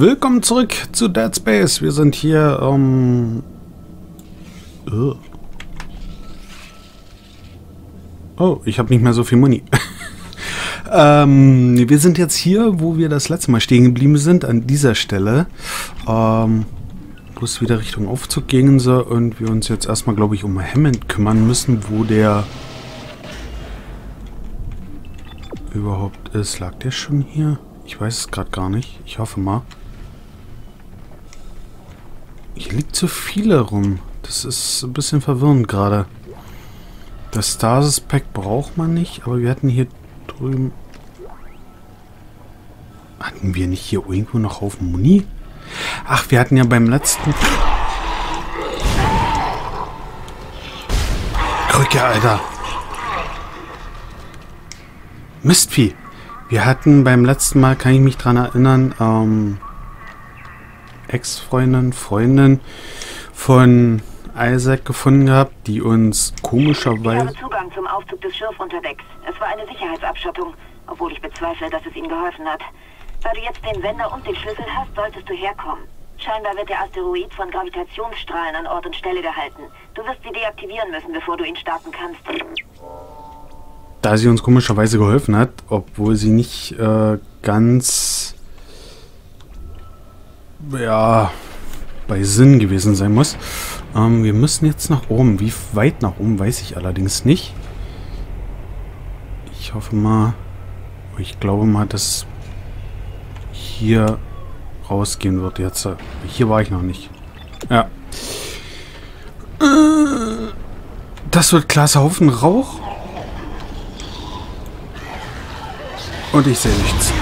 Willkommen zurück zu Dead Space. Wir sind hier, oh, ich habe nicht mehr so viel Muni. Wir sind jetzt hier, wo wir das letzte Mal stehen geblieben sind, an dieser Stelle. Wo es wieder Richtung Aufzug gehen soll und wir uns jetzt erstmal, glaube ich, um Hammond kümmern müssen, wo der überhaupt ist. Lag der schon hier? Ich weiß es gerade gar nicht. Ich hoffe mal. Hier liegt so viele rum. Das ist ein bisschen verwirrend gerade. Das Stasis-Pack braucht man nicht, aber wir hatten hier drüben... Hatten wir nicht hier irgendwo noch Haufen Muni? Ach, wir hatten ja beim letzten... Krücke, Alter! Mistvieh! Wir hatten beim letzten Mal, kann ich mich dran erinnern, Freundin von Isaac gefunden gehabt, die uns komischerweise... Ich habe Zugang zum Aufzug des Schiffs unterwegs. Es war eine Sicherheitsabschottung, obwohl ich bezweifle, dass es ihm geholfen hat. Da du jetzt den Sender und den Schlüssel hast, solltest du herkommen. Scheinbar wird der Asteroid von Gravitationsstrahlen an Ort und Stelle gehalten. Du wirst sie deaktivieren müssen, bevor du ihn starten kannst. Da sie uns komischerweise geholfen hat, obwohl sie nicht ganz ja bei Sinn gewesen sein muss. Wir müssen jetzt nach oben. Wie weit nach oben, weiß ich allerdings nicht. Ich hoffe mal, ich glaube mal, dass hier rausgehen wird jetzt. Hier war ich noch nicht. Ja. Das wird klasse Haufen Rauch. Und ich sehe nichts.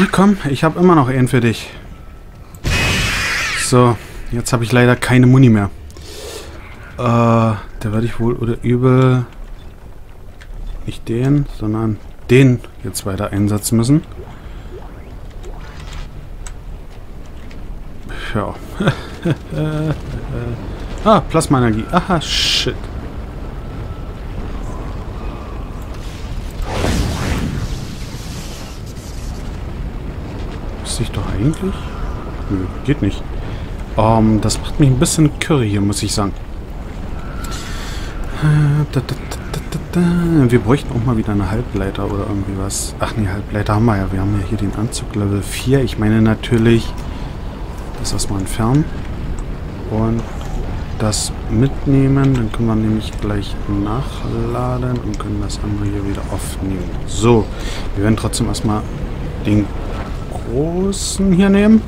Ach komm, ich habe immer noch einen für dich. So, jetzt habe ich leider keine Muni mehr. Da werde ich wohl oder übel nicht den, sondern den jetzt weiter einsetzen müssen. Ja. Ah, Plasma-Energie. Aha, shit. Muss ich doch eigentlich? Nö, geht nicht. Das macht mich ein bisschen Curry hier, muss ich sagen. Wir bräuchten auch mal wieder eine Halbleiter oder irgendwie was. Ach nee, Halbleiter haben wir ja. Wir haben ja hier den Anzug Level 4. Ich meine natürlich... Das erstmal entfernen und das mitnehmen. Dann können wir nämlich gleich nachladen und können das andere hier wieder aufnehmen. So, wir werden trotzdem erstmal den großen hier nehmen.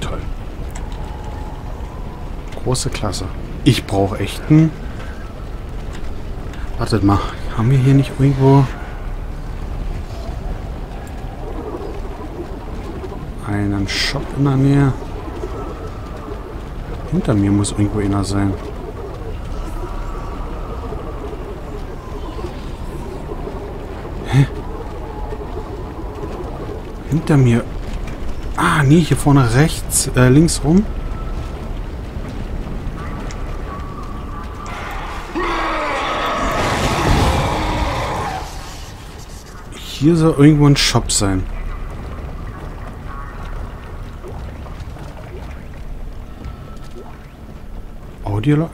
Toll. Große Klasse. Ich brauche echt einen. Wartet mal, haben wir hier nicht irgendwo... einen Shop in der Nähe. Hinter mir muss irgendwo einer sein. Hä? Hinter mir. Ah, nee, hier vorne rechts, links rum. Hier soll irgendwo ein Shop sein.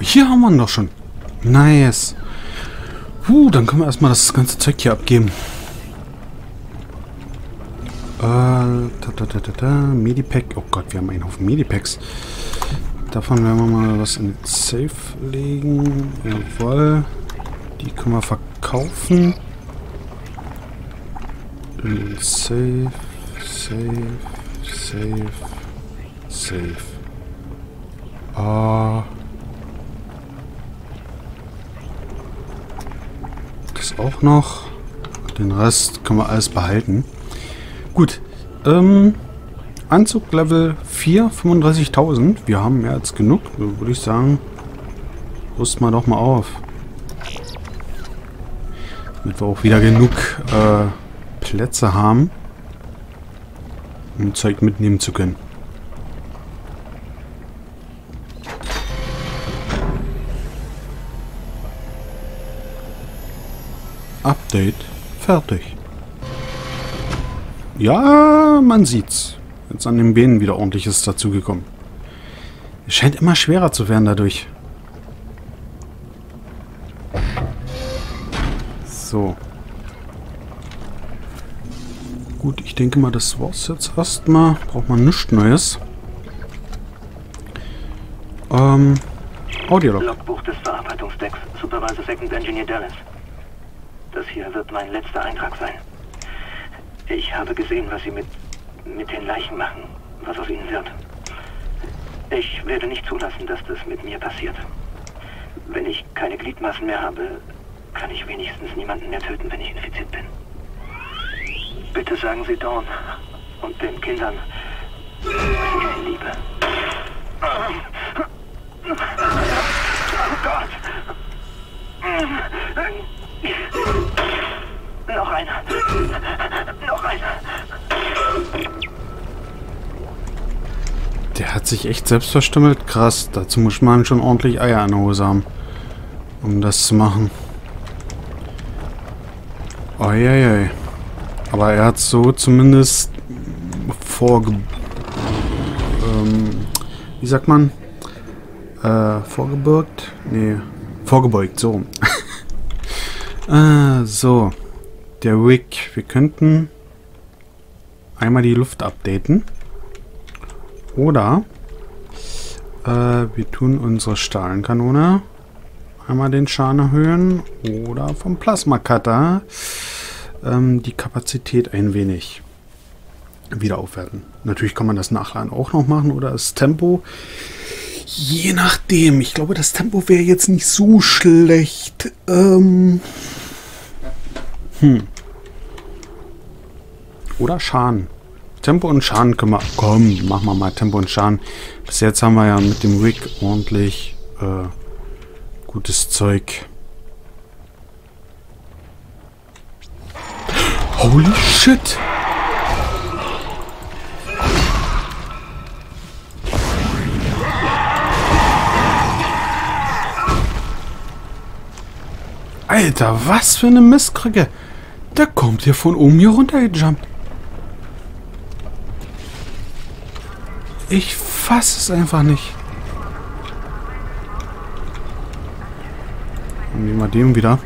Hier haben wir ihn doch schon. Nice. Dann können wir erstmal das ganze Zeug hier abgeben. Medipack. Oh Gott, wir haben einen Haufen Medipacks. Davon werden wir mal was in den Safe legen. Jawohl. Die können wir verkaufen. Safe, safe, safe, safe. Auch noch. Den Rest können wir alles behalten. Gut. Anzug Level 4, 35.000. Wir haben mehr als genug. Würde ich sagen, rüsten wir doch mal auf. Damit wir auch wieder genug Plätze haben, um Zeug mitnehmen zu können. Update fertig. Ja, man sieht's. Jetzt an den Beinen wieder ordentliches dazugekommen. Es scheint immer schwerer zu werden dadurch. So. Gut, ich denke mal, das war's jetzt erstmal. Braucht man nichts Neues. Audiolog. Logbuch des Verarbeitungsdecks, Supervisor Second Engineer Dallas. Das hier wird mein letzter Eintrag sein. Ich habe gesehen, was Sie mit den Leichen machen, was aus ihnen wird. Ich werde nicht zulassen, dass das mit mir passiert. Wenn ich keine Gliedmaßen mehr habe, kann ich wenigstens niemanden mehr töten, wenn ich infiziert bin. Bitte sagen Sie Dawn und den Kindern, dass ich sie liebe. Oh Gott! Noch einer! Noch einer! Der hat sich echt selbst verstümmelt. Krass, dazu muss man schon ordentlich Eier an der Hose haben, um das zu machen. Eieiei. Aber er hat so zumindest wie sagt man? Vorgebirgt? Nee, vorgebeugt, so. So. Der Wick. Wir könnten einmal die Luft updaten. Oder wir tun unsere Strahlenkanone einmal den Schaden erhöhen. Oder vom Plasma Cutter die Kapazität ein wenig wieder aufwerten. Natürlich kann man das Nachladen auch noch machen. Oder das Tempo. Je nachdem. Ich glaube, das Tempo wäre jetzt nicht so schlecht. Oder Schaden. Tempo und Schaden können wir... Komm, machen wir mal Tempo und Schaden. Bis jetzt haben wir ja mit dem Rig ordentlich gutes Zeug. Holy shit! Alter, was für eine Mistkrücke! Der kommt hier von oben hier runter gejumpt. Ich fasse es einfach nicht. Dann nehmen wir den wieder.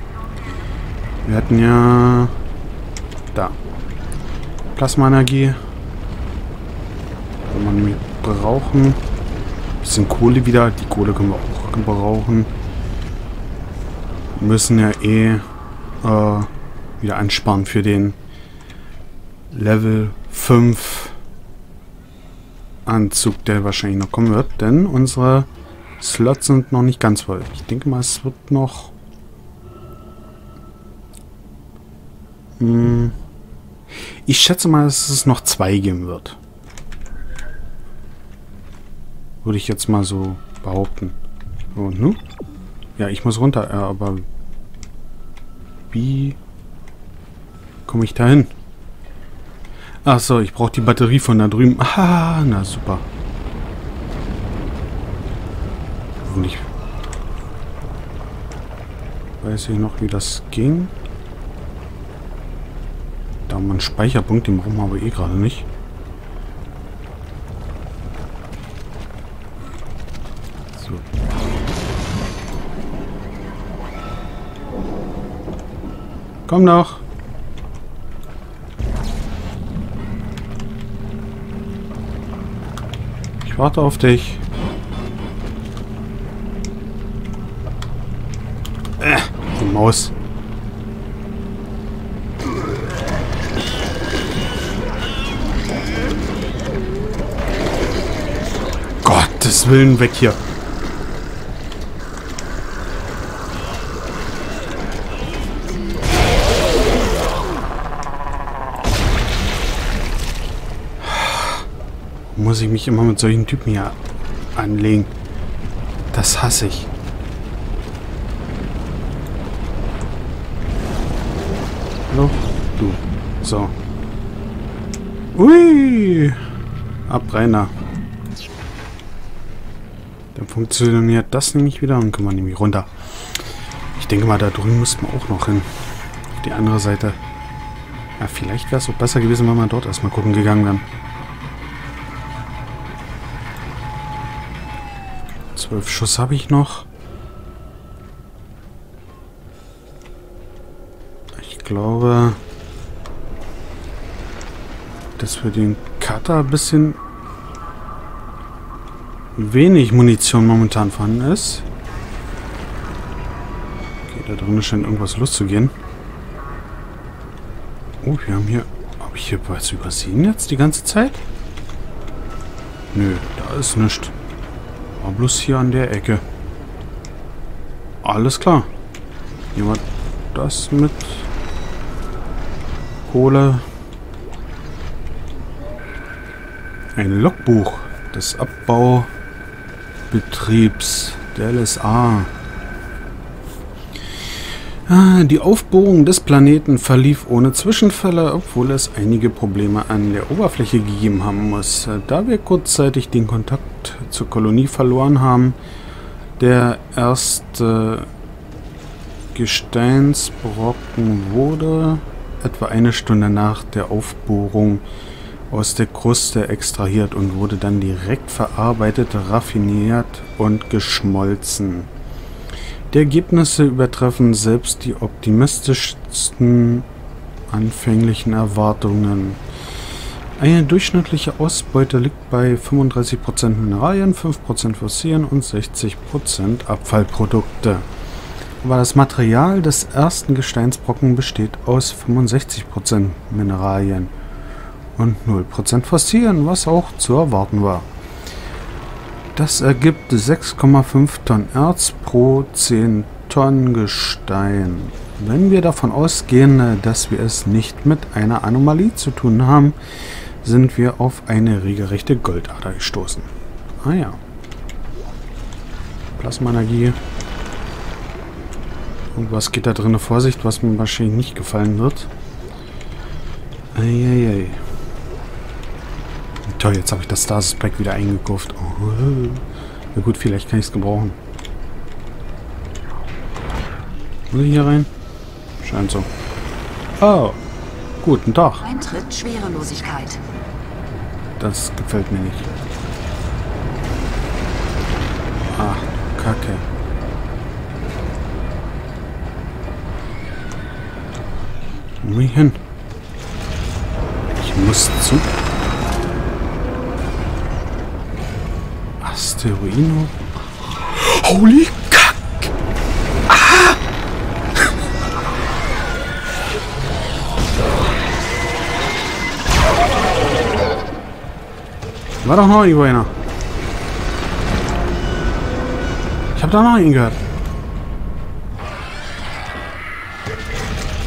Wir hatten ja... Da. Plasmaenergie. Wenn man brauchen. Ein bisschen Kohle wieder. Die Kohle können wir auch gebrauchen. Wir müssen ja wieder ansparen für den Level 5. Anzug, der wahrscheinlich noch kommen wird, denn unsere Slots sind noch nicht ganz voll. Ich denke mal, es wird noch... Ich schätze mal, dass es noch 2 geben wird. Würde ich jetzt mal so behaupten. Und nun? Ja, ich muss runter, aber... Wie... komme ich da hin? Achso, ich brauche die Batterie von da drüben. Ah, na super. Hoffentlich. Weiß ich noch, wie das ging. Da haben wir einen Speicherpunkt, den brauchen wir aber eh gerade nicht. So. Komm noch. Warte auf dich. Die Maus. Gottes Willen, weg hier. Muss ich mich immer mit solchen Typen hier anlegen. Das hasse ich. Hallo? Du. So. Ui! Abreiner. Dann funktioniert das nämlich wieder und können wir nämlich runter. Ich denke mal, da drüben müssten wir auch noch hin. auf die andere Seite. Ja, vielleicht wäre es auch besser gewesen, wenn wir dort erstmal gucken gegangen wären. 12 Schuss habe ich noch. Ich glaube, dass wir den Cutter ein bisschen wenig Munition momentan vorhanden ist. Okay, da drinnen scheint irgendwas loszugehen. Oh, wir haben hier... Habe ich hier was übersehen jetzt die ganze Zeit? Nö, da ist nichts. War bloß hier an der Ecke. Alles klar. Hier war das mit Kohle. Ein Logbuch des Abbaubetriebs der LSA. Die Aufbohrung des Planeten verlief ohne Zwischenfälle, obwohl es einige Probleme an der Oberfläche gegeben haben muss. Da wir kurzzeitig den Kontakt zur Kolonie verloren haben, der erste Gesteinsbrocken wurde etwa eine Stunde nach der Aufbohrung aus der Kruste extrahiert und wurde dann direkt verarbeitet, raffiniert und geschmolzen. Die Ergebnisse übertreffen selbst die optimistischsten anfänglichen Erwartungen. Eine durchschnittliche Ausbeute liegt bei 35% Mineralien, 5% Fossilien und 60% Abfallprodukte. Aber das Material des ersten Gesteinsbrocken besteht aus 65% Mineralien und 0% Fossilien, was auch zu erwarten war. Das ergibt 6,5 Tonnen Erz pro 10 Tonnen Gestein. Wenn wir davon ausgehen, dass wir es nicht mit einer Anomalie zu tun haben, sind wir auf eine regelrechte Goldader gestoßen. Ah ja. Plasmaenergie. Irgendwas geht da drin, Vorsicht, was mir wahrscheinlich nicht gefallen wird. Eieiei. Toll, jetzt habe ich das Stasis Pack wieder eingekauft. Oh. Na gut, vielleicht kann ich es gebrauchen. Muss ich hier rein? Scheint so. Oh, guten Tag. Eintritt Schwerelosigkeit. Das gefällt mir nicht. Ach, Kacke. Wo bin ich hin? Ich muss zu... Asteroino. Holy Kack! Ah! War doch noch irgendwo einer. Ich hab da noch einen gehört.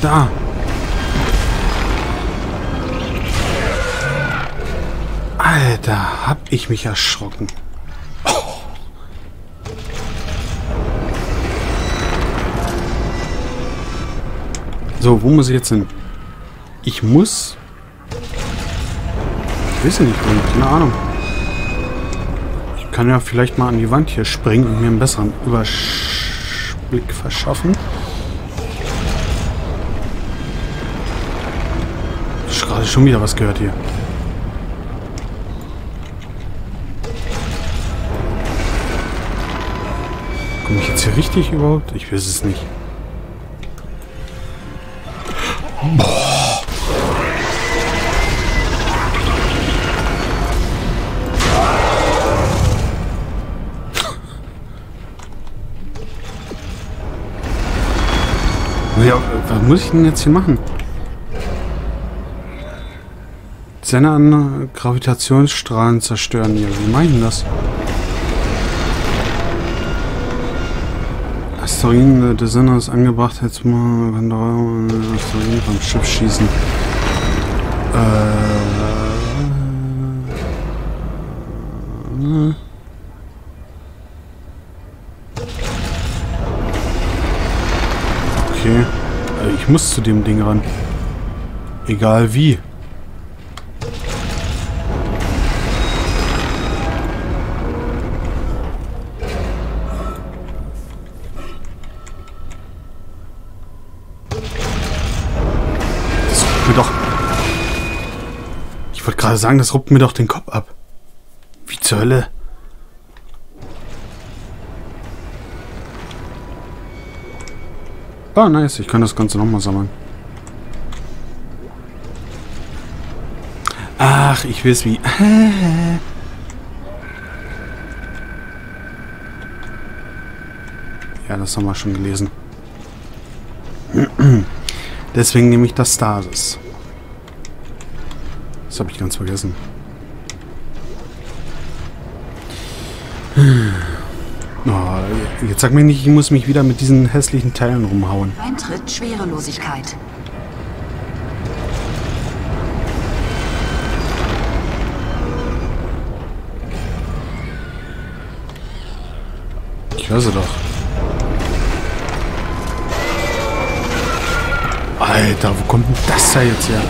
Da. Alter, hab ich mich erschrocken. So, wo muss ich jetzt hin? Ich muss... Ich weiß nicht, keine Ahnung. Ich kann ja vielleicht mal an die Wand hier springen und mir einen besseren Überblick verschaffen. Ich habe gerade schon wieder was gehört hier. Komme ich jetzt hier richtig überhaupt? Ich weiß es nicht. Boah. Ja, was muss ich denn jetzt hier machen? Zennan Gravitationsstrahlen zerstören hier. Wie meinen das? Asteroiden, der Zennan ist angebracht, jetzt mal Asteroiden vom Schiff schießen. Okay. Ich muss zu dem Ding ran. Egal wie. Ich wollte gerade sagen, das ruppt mir doch den Kopf ab. Wie zur Hölle? Ah, nice. Ich kann das Ganze nochmal sammeln. Ach, ich weiß wie. Ja, das haben wir schon gelesen. Deswegen nehme ich das Stasis. Das habe ich ganz vergessen. Oh, jetzt sag mir nicht, ich muss mich wieder mit diesen hässlichen Teilen rumhauen. Eintritt Schwerelosigkeit. Ich höre sie doch. Alter, wo kommt denn das da jetzt her?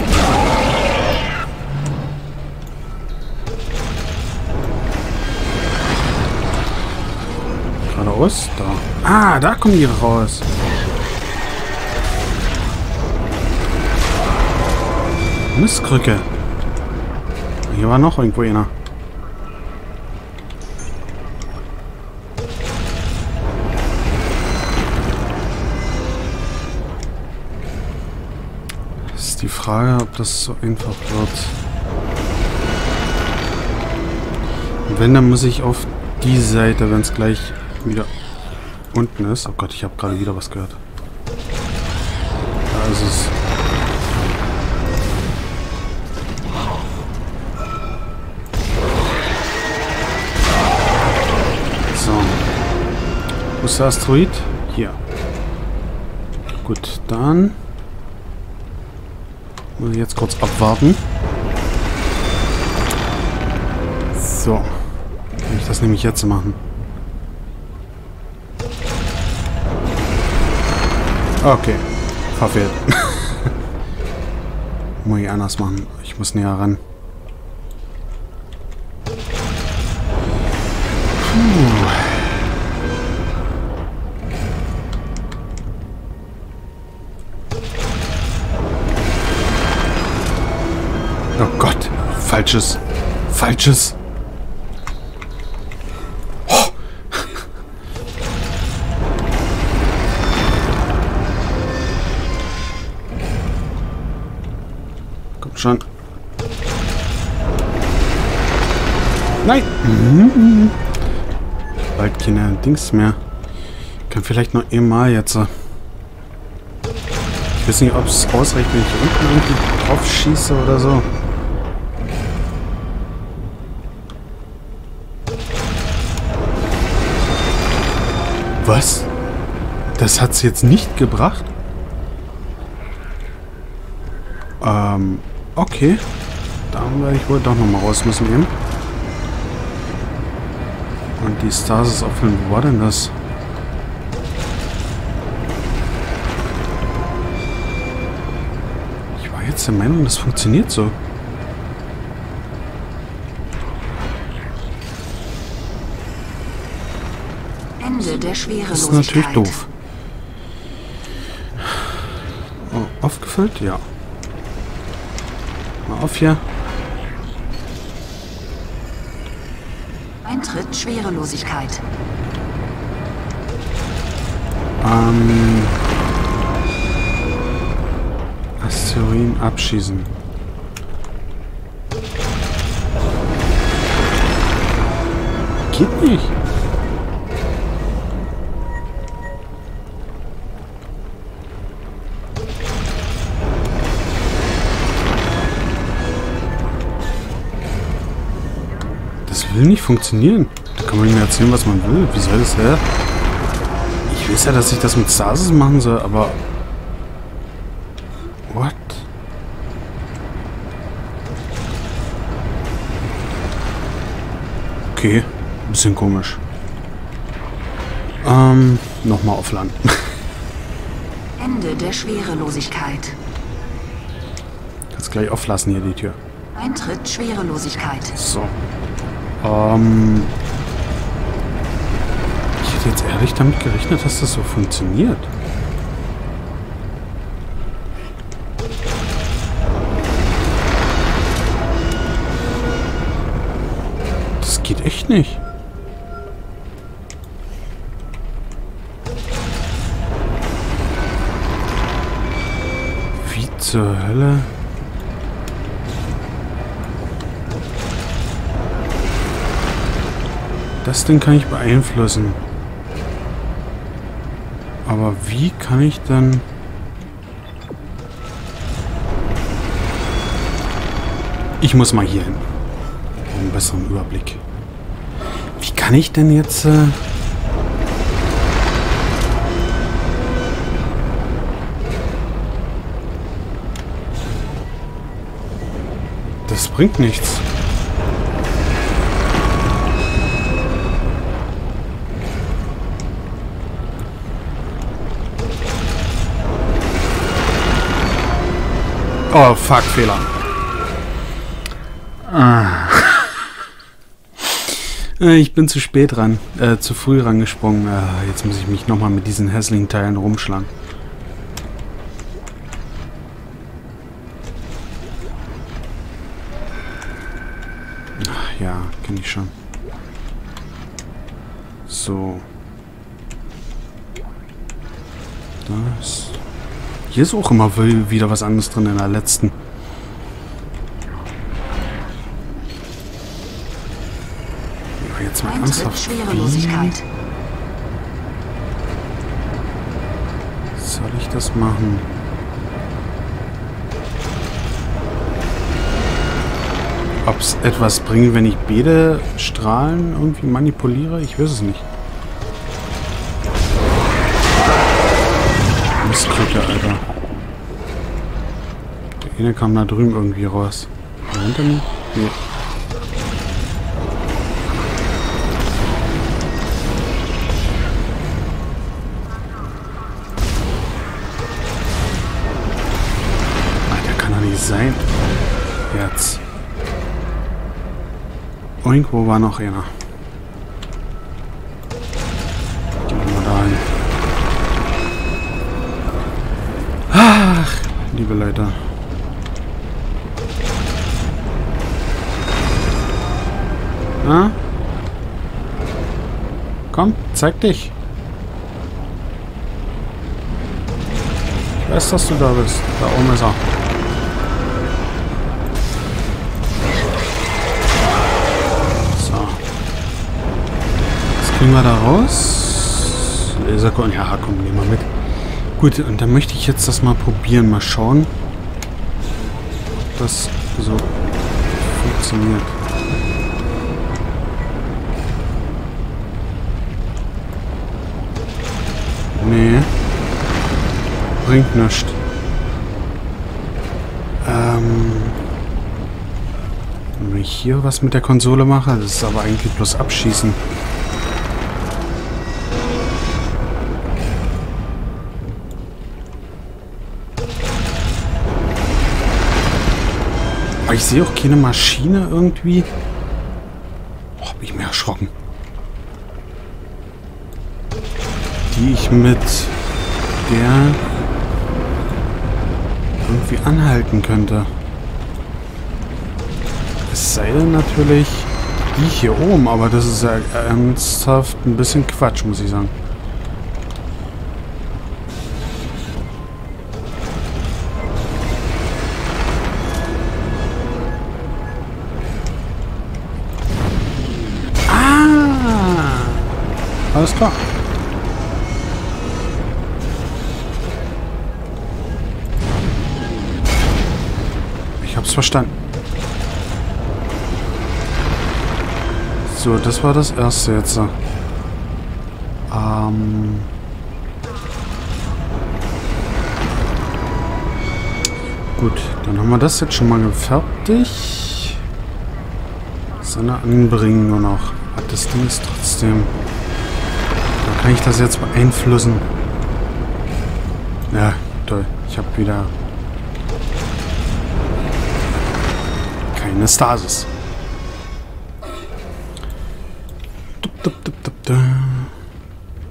Geradeaus? Da. Ah, da kommen die raus. Mistkrücke. Hier war noch irgendwo einer. Die Frage, ob das so einfach wird. Und wenn, dann muss ich auf die Seite, wenn es gleich wieder unten ist. Oh Gott, ich habe gerade wieder was gehört. Da ist es. So. Wo ist der Asteroid? Hier. Gut, dann... jetzt kurz abwarten. So. Kann ich das nämlich jetzt machen? Okay. Verfehlt. Muss ich anders machen. Ich muss näher ran. Puh. Oh Gott, falsches, falsches. Oh. Komm schon. Nein. Bald keine Dings mehr. Ich kann vielleicht noch einmal jetzt. Ich weiß nicht, ob es ausreicht, wenn ich hier unten irgendwie drauf schieße oder so. Was? Das hat's jetzt nicht gebracht? Okay. Da werde ich wohl doch nochmal raus müssen eben. Und die Stasis auffüllen. Wo war denn das? Ich war jetzt der Meinung, das funktioniert so. Das ist natürlich doof. Oh, aufgefüllt? Ja. Mal auf hier. Eintritt Schwerelosigkeit. Asteroiden abschießen. Geht nicht. Will nicht funktionieren. Da kann man mir erzählen, was man will. Wie soll das her? Ich weiß ja, dass ich das mit Stasis machen soll, aber... What? Okay. Ein bisschen komisch. Nochmal auf Land. Ende der Schwerelosigkeit. Kannst gleich auflassen hier die Tür. Eintritt Schwerelosigkeit. So. Ich hätte jetzt ehrlich damit gerechnet, dass das so funktioniert. ich nicht. Wie zur Hölle? Das Ding kann ich beeinflussen. Aber wie kann ich dann... Ich muss mal hier hin. Einen besseren Überblick. Wie kann ich denn jetzt... Das bringt nichts. Oh, fuck, Fehler. Ah. Ich bin zu spät ran, zu früh rangesprungen. Jetzt muss ich mich nochmal mit diesen hässlichen Teilen rumschlagen. Ach ja, kenn ich schon. So. Das... Hier ist auch immer wieder was anderes drin in der letzten. Ja, jetzt mal ernsthaft. Soll ich das machen? Ob es etwas bringt, wenn ich beide Strahlen irgendwie manipuliere? Ich weiß es nicht. Mistkrücke, Alter. Der eine kam da drüben irgendwie raus. War er hinter mir? Nee. Alter, kann doch nicht sein. Jetzt. Irgendwo war noch einer. Liebe Leute. Na? Komm, zeig dich. Ich weiß, dass du da bist. Da oben ist er. So. Was kriegen wir da raus? Laserkorn. Ja, komm, geh mal mit. Gut, und dann möchte ich jetzt das mal probieren. Mal schauen, ob das so funktioniert. Nee. Bringt nichts. Wenn ich hier was mit der Konsole mache, das ist aber eigentlich bloß abschießen. Ich sehe auch keine Maschine irgendwie. Oh, hab ich mir erschrocken. Die ich mit der irgendwie anhalten könnte. Es sei denn natürlich die hier oben, aber das ist ja ernsthaft ein bisschen Quatsch, muss ich sagen. Alles klar. Ich hab's verstanden. So, das war das erste jetzt. Gut, dann haben wir das jetzt schon mal fertig. Sonne anbringen nur noch. Das Ding ist trotzdem... Kann ich das jetzt beeinflussen? Ja, toll. Ich habe wieder keine Stasis. Und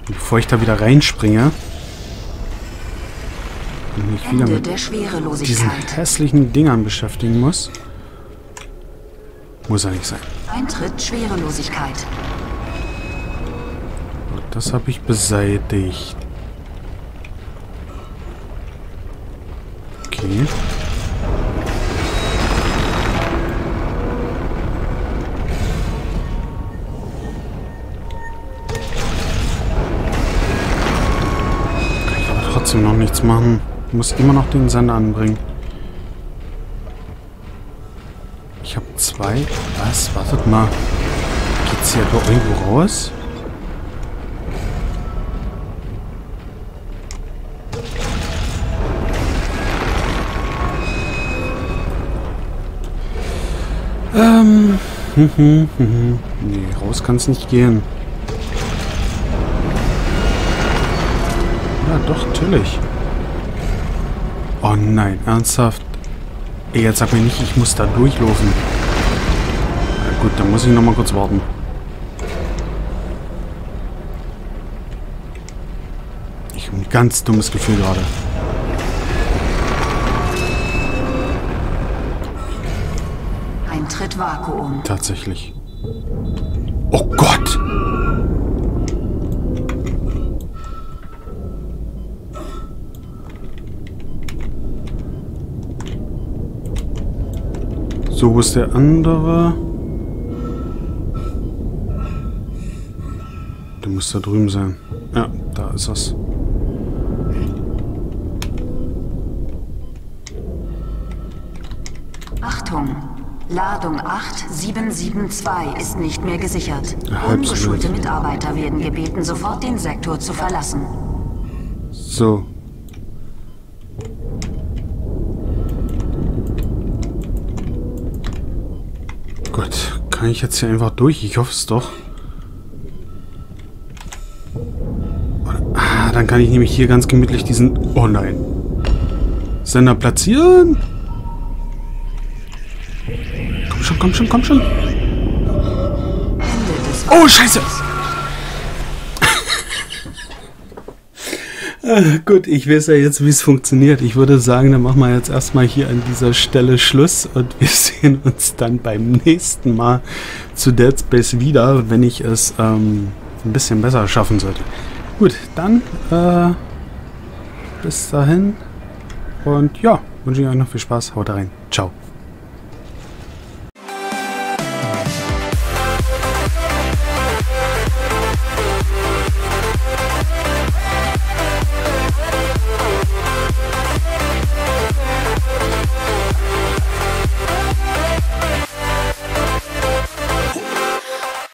bevor ich da wieder reinspringe, und mich wieder mit diesen hässlichen Dingern beschäftigen muss, muss ja nicht sein. Eintritt Schwerelosigkeit. Das habe ich beseitigt. Okay. Ich kann trotzdem noch nichts machen. Ich muss immer noch den Sender anbringen. Ich habe zwei. Was? Wartet mal. Geht's hier doch irgendwo raus? Nee, raus kann es nicht gehen. Ja, doch, natürlich. Oh nein, ernsthaft? Ey, jetzt sag mir nicht, ich muss da durchlaufen. Na gut, dann muss ich nochmal kurz warten. Ich habe ein ganz dummes Gefühl gerade. Vakuum. Tatsächlich. Oh Gott! So, wo ist der andere? Der muss da drüben sein. Ja, da ist es. Achtung! Ladung 8772 ist nicht mehr gesichert. Ungeschulte Mitarbeiter werden gebeten, sofort den Sektor zu verlassen. So. Gut, kann ich jetzt hier einfach durch? Ich hoffe es doch. Ah, dann kann ich nämlich hier ganz gemütlich diesen... Oh nein. Sender platzieren. Komm schon, komm schon. Oh, scheiße. Gut, ich weiß ja jetzt, wie es funktioniert. Ich würde sagen, dann machen wir jetzt erstmal hier an dieser Stelle Schluss und wir sehen uns dann beim nächsten Mal zu Dead Space wieder, wenn ich es ein bisschen besser schaffen sollte. Gut, dann bis dahin und ja, wünsche ich euch noch viel Spaß. Haut rein. Ciao.